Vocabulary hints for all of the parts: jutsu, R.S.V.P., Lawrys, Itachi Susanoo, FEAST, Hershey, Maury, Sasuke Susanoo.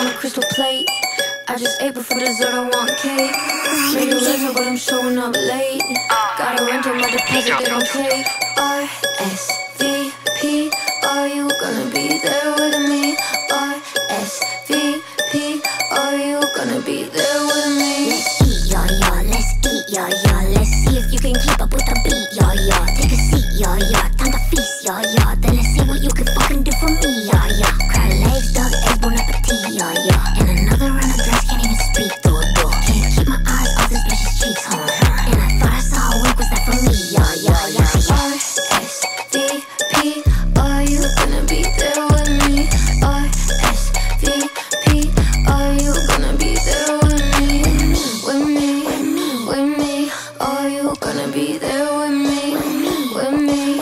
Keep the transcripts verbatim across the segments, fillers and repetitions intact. on a crystal plate. I just ate before dessert, I want cake. Made a little, but I'm showing up late. Gotta rent on my deposit, they don't take. R S V P, are you gonna be there with me? R S V P, are you gonna be there with me? Let's eat, y'all, y'all, let's eat, y'all, y'all. Let's see if you can keep up with the beat, y'all, y'all. Take a seat, y'all, y'all, time to feast, y'all, y'all. Then let's see what you can fucking do for me, y'all, y'all. Crowd of legs, dog, eggs, bon appetit, y'all, y'all. And another round of dress, can't even speak, though, though. Can't keep my eyes off this bitch's cheeks, huh? And I thought I saw a wink, was that for me, y'all, y'all, y'all, y'all. R S V P, are you gonna be there with me? R S V P, are you gonna be there with me? With me, with me, are you gonna be there with me? With me,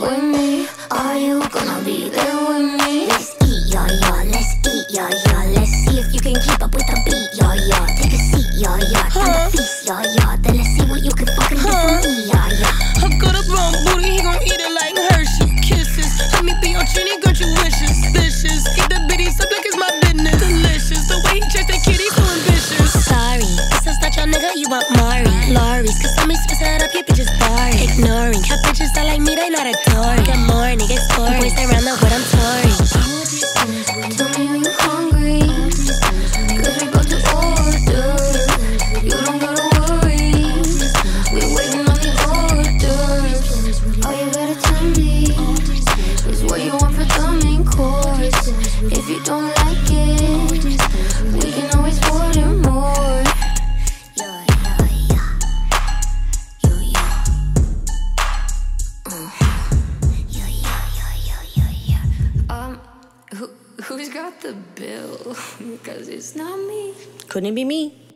with me, are you gonna be there with me? Let's eat, y'all, y'all, let's eat, y'all, y'all. Let's see if you can keep up with the beat, y'all, y'all. Take a seat, y'all, y'all, time to feast, y'all, y'all. Then let's see what you can fucking do for me, y'all, y'all. I've got a blown booty, he gon' eat it like Hershey kisses. Let me be your chini, got your wishes, vicious. Eat the bitties up like it's my business. Delicious, the way he chased that kitty, so ambitious. Sorry, this is not your nigga, you want Maury. Lawrys, cause I'm just that up, you bitches boring. Ignoring how bitches that like me, they not adoring. Good morning, it's boring. Boys around the world, I'm touring. Tell me when you're hungry, cause we both do order. You don't gotta worry, we waiting on the orders. Oh, you better tell me, cause what you want for the main course. If you don't like it, we can always order more. Who's got the bill? Because it's not me. Couldn't it be me?